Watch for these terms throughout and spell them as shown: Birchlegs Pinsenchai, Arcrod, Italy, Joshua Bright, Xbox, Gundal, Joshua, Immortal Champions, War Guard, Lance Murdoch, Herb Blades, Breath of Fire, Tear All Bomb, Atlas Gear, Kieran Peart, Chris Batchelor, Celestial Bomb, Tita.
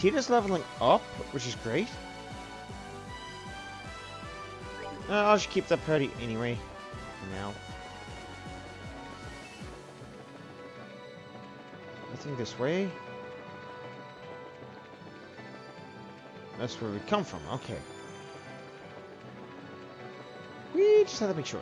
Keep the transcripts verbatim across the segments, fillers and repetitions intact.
Tita's leveling up, which is great. Uh, I'll just keep that party anyway. Now. I think this way. That's where we come from, okay. We just had to make sure.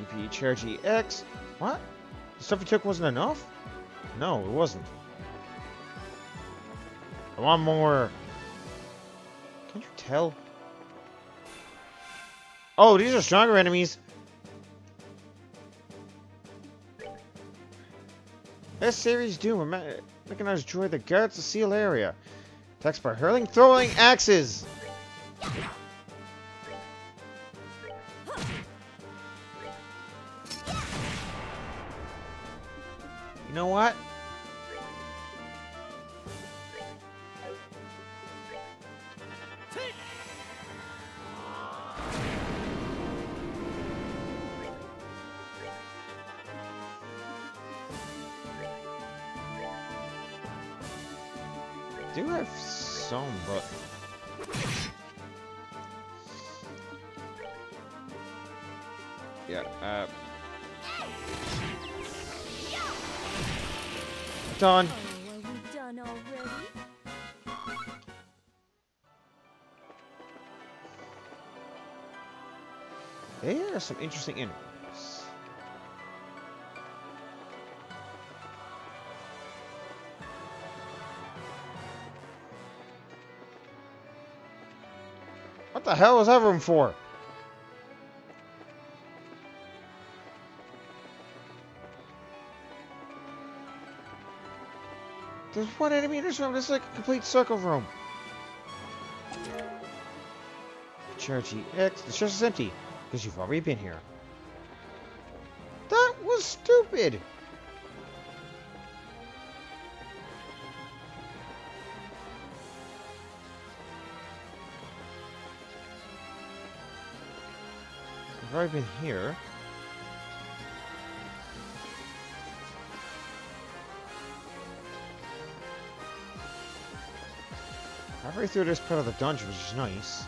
E P Charge E X. What? The stuff we took wasn't enough? No, it wasn't. I want more. Can't you tell? Oh, these are stronger enemies. This series do recognize droid that guards the seal area. Attacks by hurling, throwing axes. You know what? I do have some, but yeah, uh done. Oh, are we done already? There are some interesting animals. What the hell is that room for? There's one enemy in this room. This is like a complete circle room. Charge E X. The chest is empty because you've already been here. That was stupid. I've already been here. Halfway through this part of the dungeon, which is nice.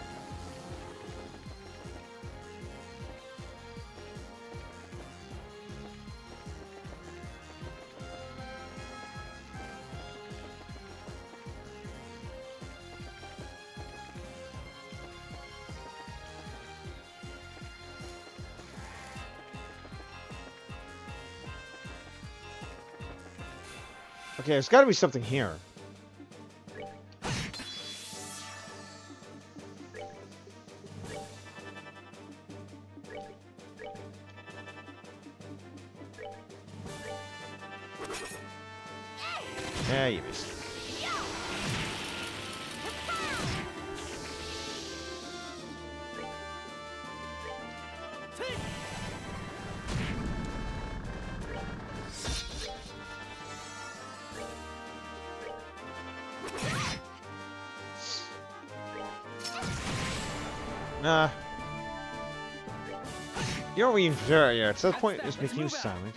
Okay, there's gotta be something here. Yeah, you missed. Nah. You don't even sure yet. Yeah, so the point is making you silent.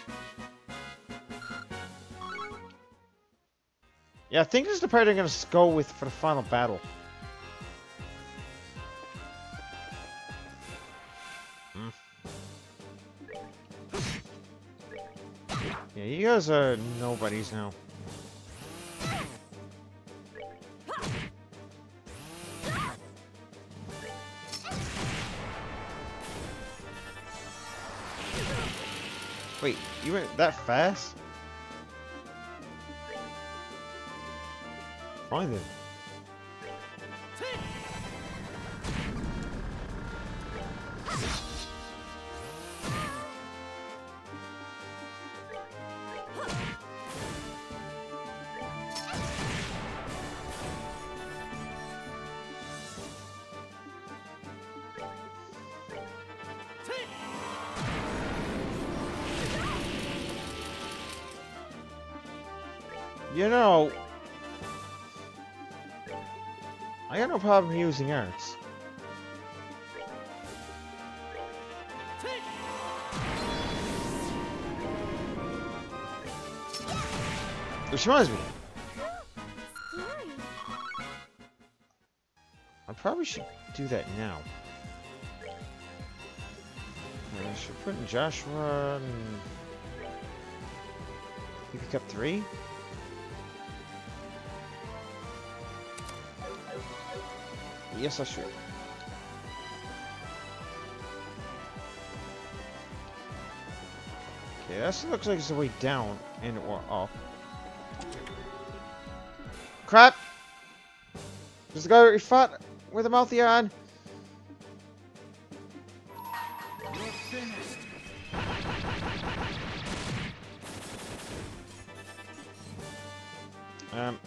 Yeah, I think this is the part I'm going to go with for the final battle. Mm. Yeah, you guys are nobodies now. Wait, you went that fast? Fine then. You know, I got no problem using arts. Which reminds me, I probably should do that now. I should put in Joshua and you pick up three. Yes, I should. Okay, that looks like it's the way down and or up. Crap! There's the guy that we fought with a mouthy on. You're finished. Um.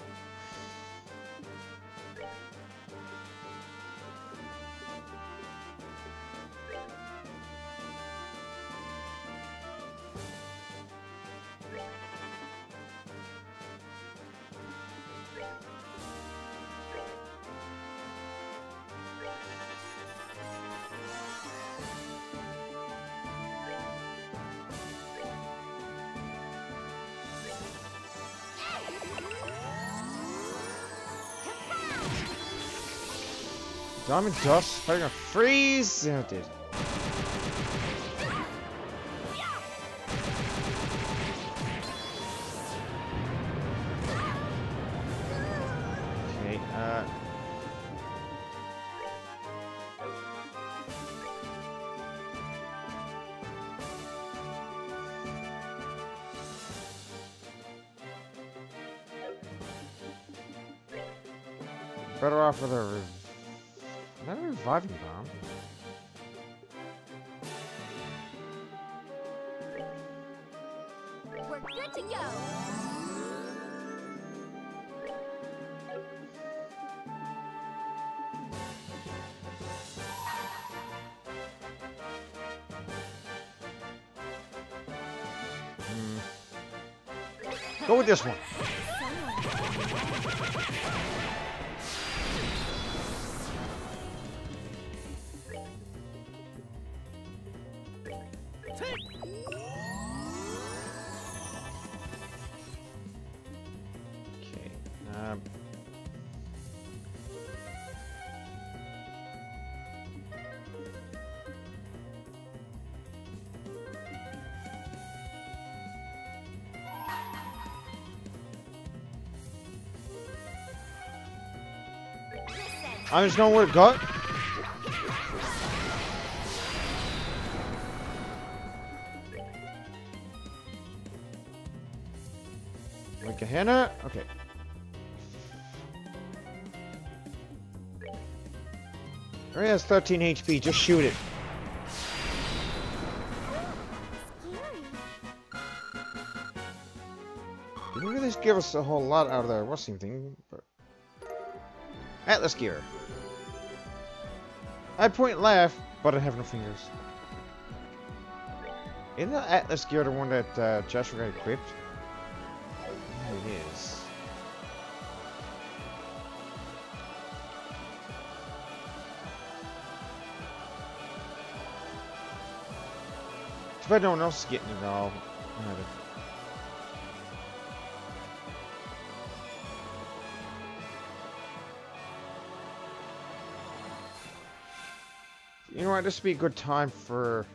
Diamond dust, fighting a freeze! Yeah, it did. Okay, uh. Better off with a another reviving bomb. We're good to go. Mm. Go with this one. I just know where it got. Like a henna? Okay. Already has thirteen H P, just shoot it. Didn't really give us a whole lot out of that rusting thing, but Atlas Gear. I point laugh, but I have no fingers. Isn't the Atlas Gear the one that uh, Joshua got equipped? It is. Too bad no one else is getting it all. You know what, this would be a good time for...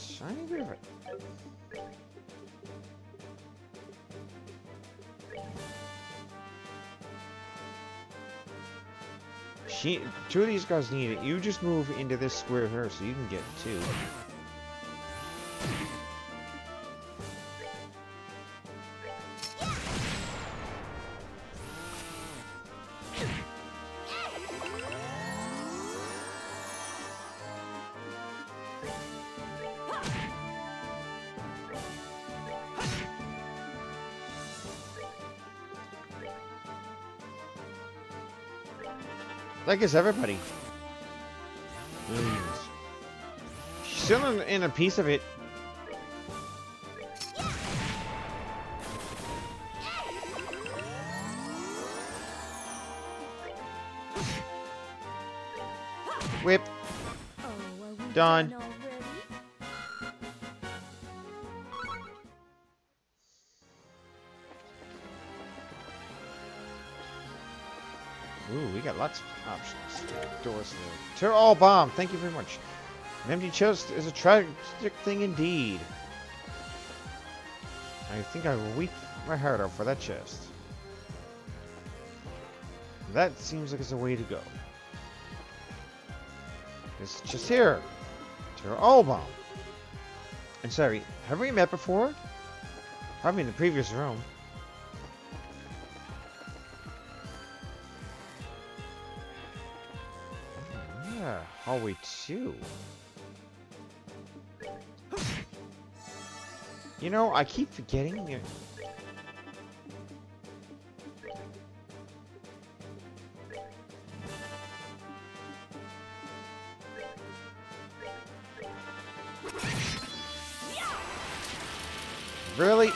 shiny bit of it. She, two of these guys need it. You just move into this square here so you can get two. That gets everybody. Mm. She's still in, in a piece of it. Yeah. Whip. Done. Ooh, we got lots of options. Doors. Tear All Bomb. Thank you very much. An empty chest is a tragic thing indeed. I think I will weep my heart out for that chest. That seems like it's the way to go. It's just here. Tear All Bomb. I'm sorry. Have we met before? Probably in the previous room. Yeah, hallway two. You know, I keep forgetting that. Really?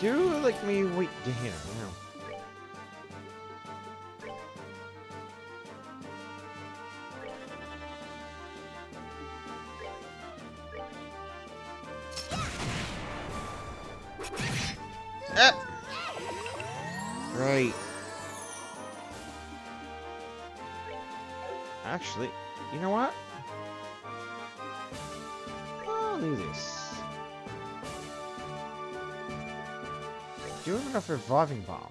Do like me wait to hear now. Up. Right. Actually, you know what? I'll do this. Do we have enough revolving bombs?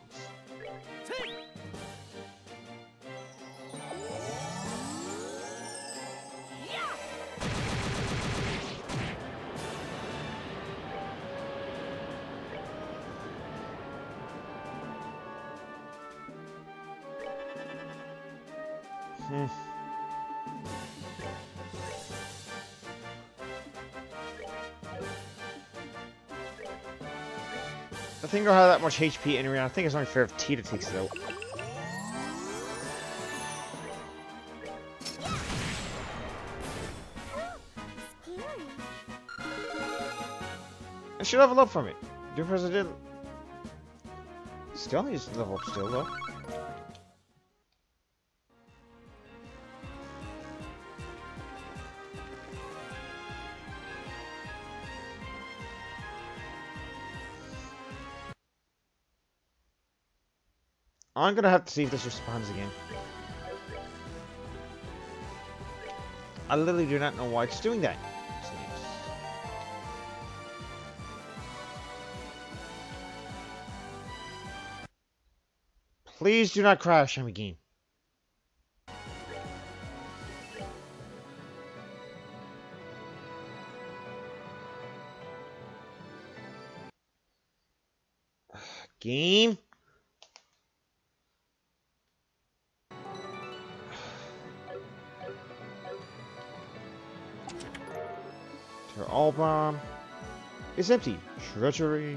Hmm. I think I'll have that much H P anyway. I think it's only fair if Tita takes it out. I should level up from it. Do as I did. Still needs to level up still though. I'm gonna have to see if this responds again. I literally do not know why it's doing that. Please do not crash on the game. Game. Tear All Bomb. It's empty. Treachery.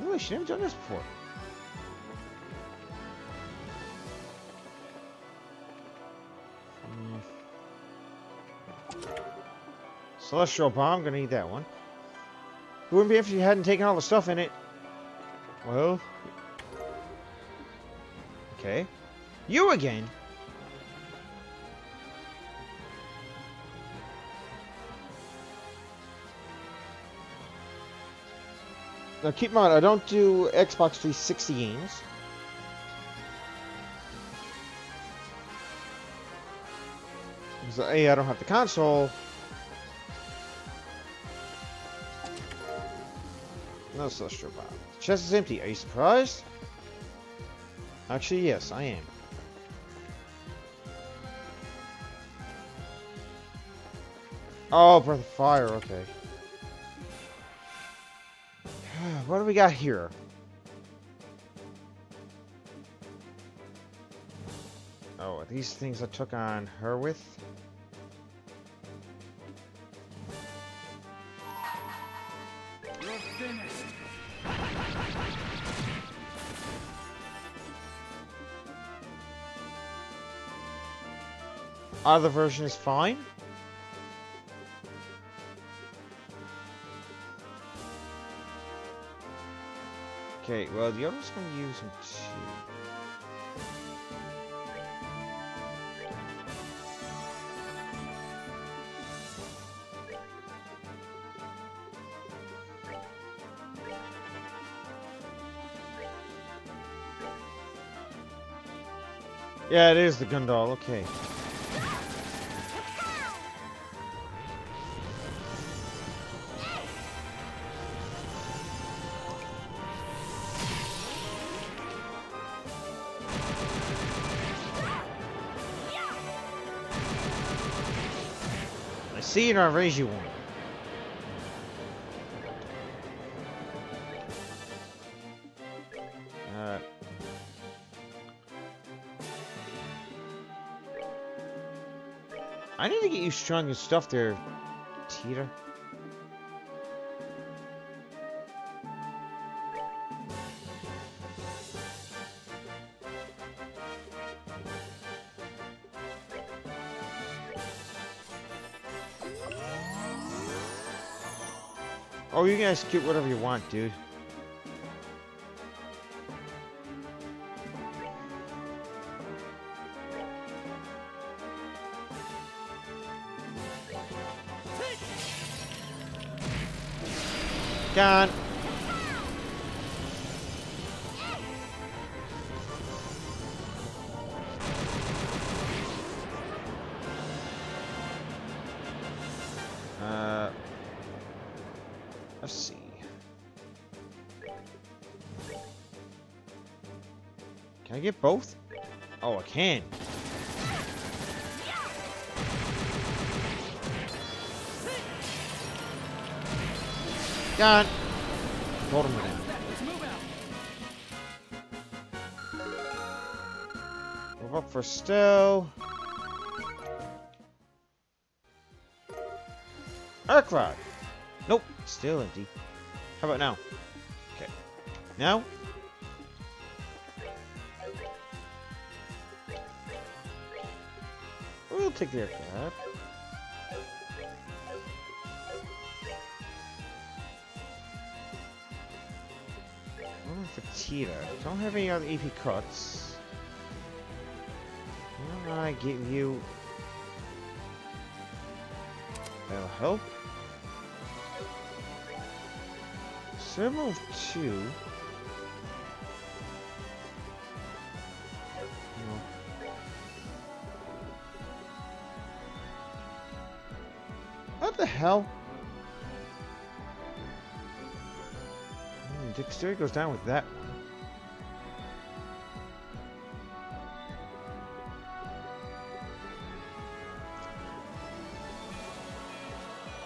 No, I shouldn't have done this before. Mm. Celestial Bomb. Gonna need that one. It wouldn't be if you hadn't taken all the stuff in it. Well, okay. You again? Now keep in mind, I don't do Xbox three sixty games. Because A, I don't have the console. No celestial bomb. Chest is empty. Are you surprised? Actually, yes, I am. Oh, Breath of Fire. Okay. What do we got here? Oh, are these things I took on her with? You're finished. Other version is fine. Okay, well, the other's going to use them too. Yeah, it is the Gundal, okay. See, and I'll raise you one. Uh, I need to get you strong and stuff there, Tita. Oh, you guys get whatever you want, dude. Gone. Can I get both? Oh, I can. Got bottom down. Move up for Stow. Arcrod. Nope, still empty. How about now? Okay. Now? We'll take the aircraft. One for Tita. Don't have any other E P cuts. Why don't I give you... That'll help. So move two. What the hell? Mm, dexterity goes down with that one.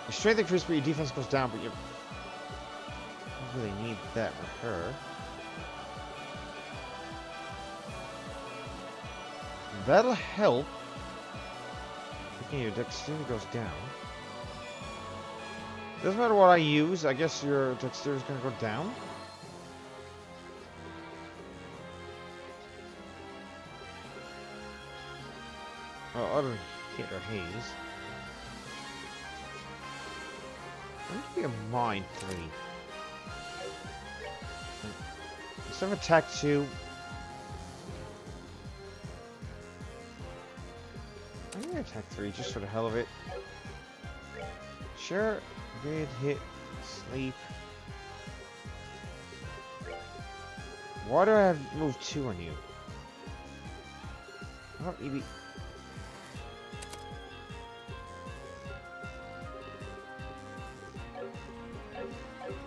Your strength increases, but your defense goes down, but you don't really need that with her. That'll help. Okay, your dexterity goes down. Doesn't matter what I use, I guess your dexterity is going to go down. Oh, I don't hit or haze. I'm going to be a mind three. Instead of attack two, I'm going to attack three just for the hell of it. Sure. Grid, hit, sleep. Why do I have move two on you? How about E B?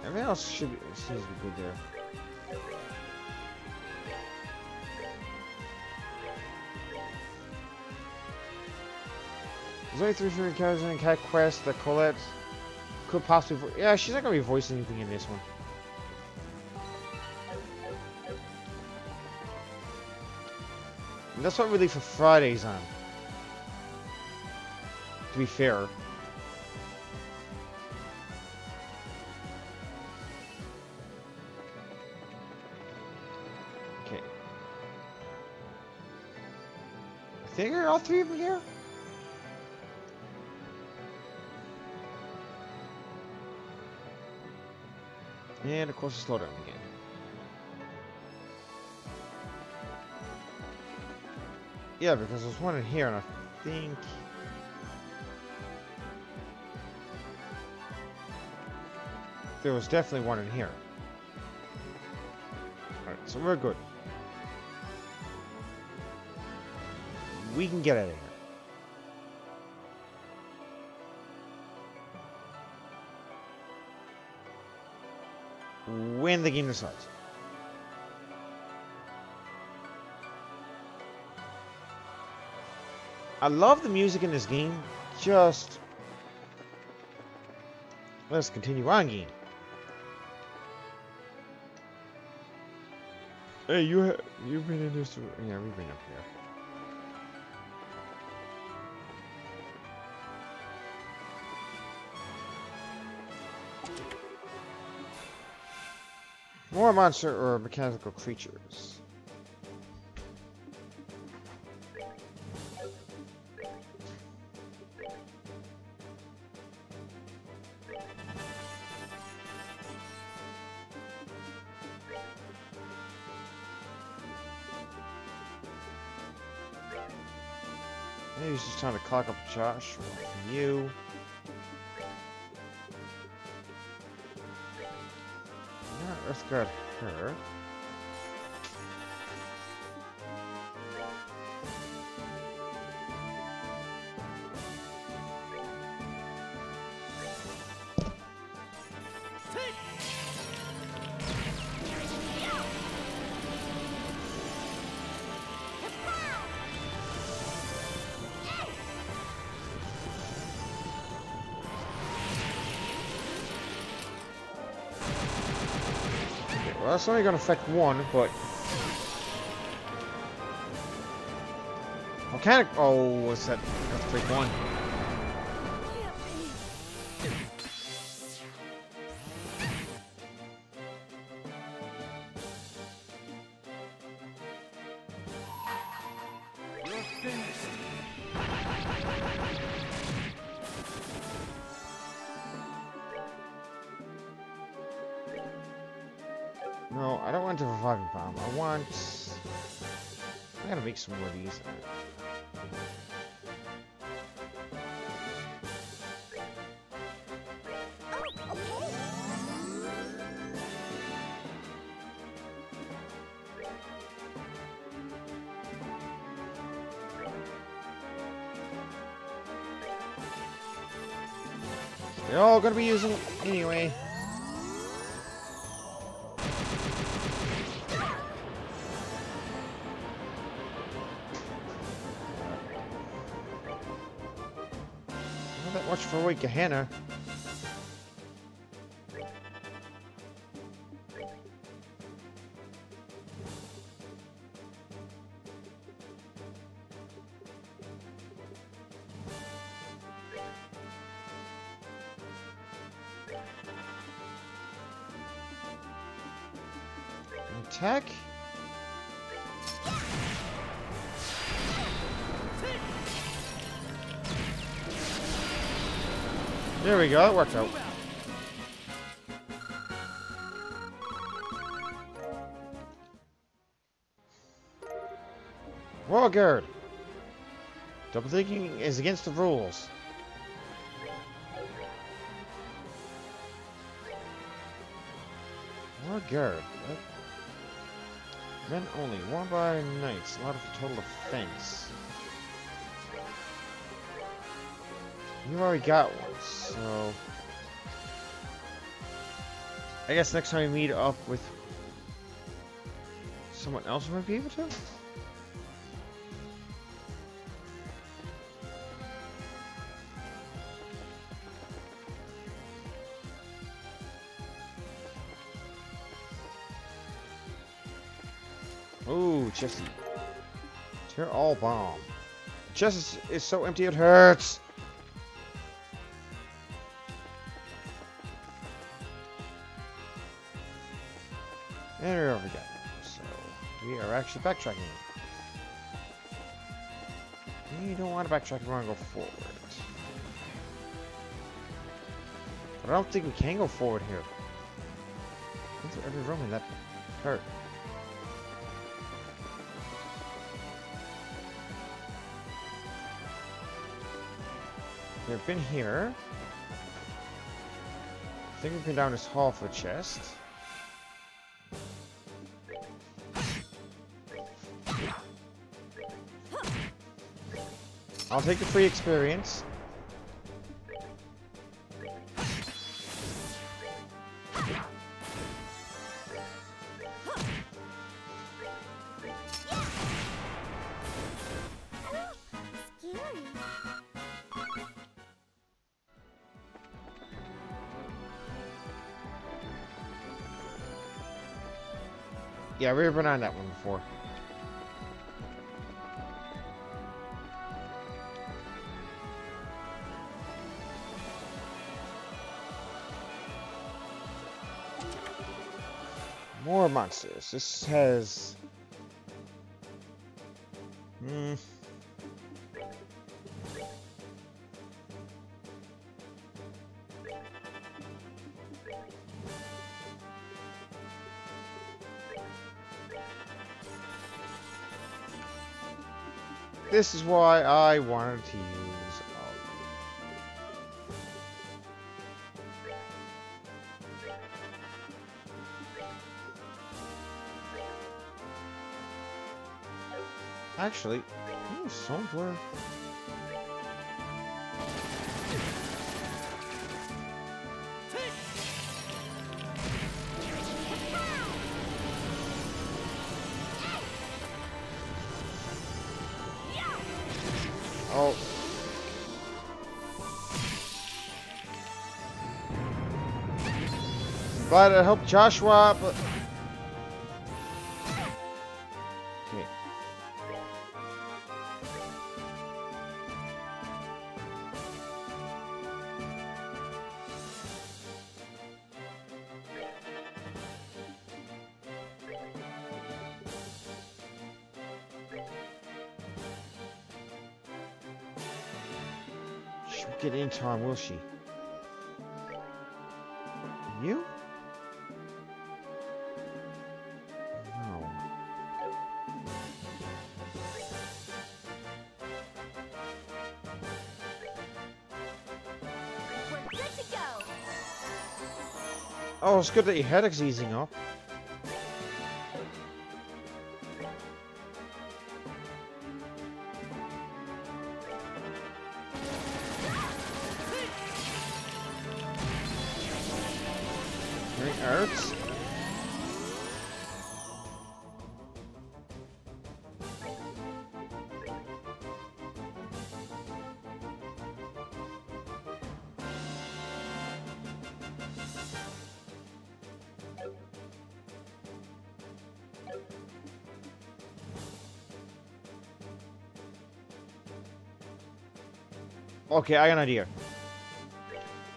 Everything else should be, seems to be good there. There's only three free encounters in Cat Quest that Colette could possibly... Yeah, she's not going to be voicing anything in this one. That's not really for Fridays on. To be fair. Okay. I think there are all three of them here? And of course, slow down again. Yeah, because there's one in here, and I think. There was definitely one in here. Alright, so we're good. We can get out of here. When the game decides. I love the music in this game. Just let's continue on game. Hey, you have you've been in this? Yeah, we've been up here. More monster or mechanical creatures. Maybe it's just time to clock up Josh with you. Earth Guard her. That's only gonna affect one, but volcanic. Oh, what's that? That's break one. No, I don't want to reviving bomb. I want. I gotta make some more of these. They're all gonna be using anyway. For a week, Gehenna. Attack. There we go, it worked out. War Guard! Double thinking is against the rules. War Guard. Men only, worn by knights, a lot of total offense. You already got one, so I guess next time we meet up with someone else, we might be able to. Ooh, Jesse. Tear All Bomb. The chest is, is so empty it hurts. And we're over again. So we are actually backtracking. You don't want to backtrack if you want to go forward. But I don't think we can go forward here. Into every room in that part. We've been here. I think we've been down this hall for the chest. I'll take the free experience. Yeah, we've been on that one before. More monsters. This has... Hmm... This is why I wanted to use Actually, ooh, somewhere. Oh. I'm glad I helped Joshua, but... Okay. Get in time, will she? You? No. We're good to go. Oh, it's good that your headache's easing up. Hurts. Okay, I got an idea.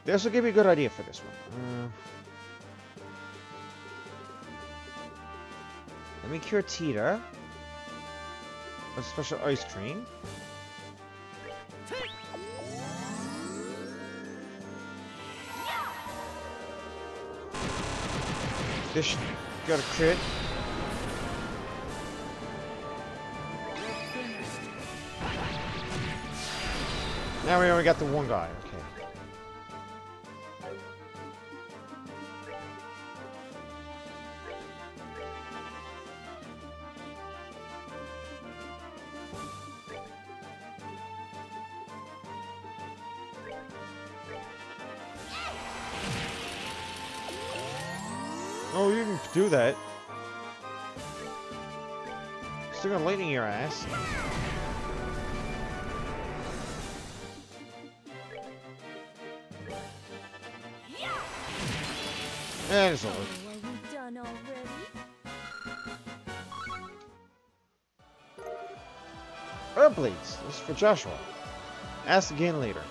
This will give me a good idea for this one. Uh... Let me cure Tita with a special ice cream. This got a crit. Now we only got the one guy. Okay. Oh, you can do that. Still gonna lightning your ass. That is all. Herb Blades. This is for Joshua. Ask again later.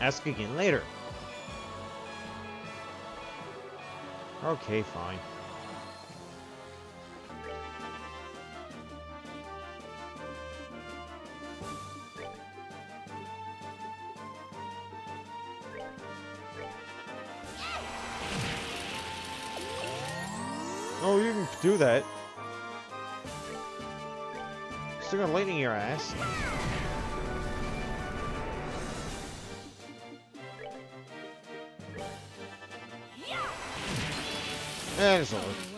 Ask again later. Okay, fine. Oh, you can do that. Still got lightning in your ass. That is over.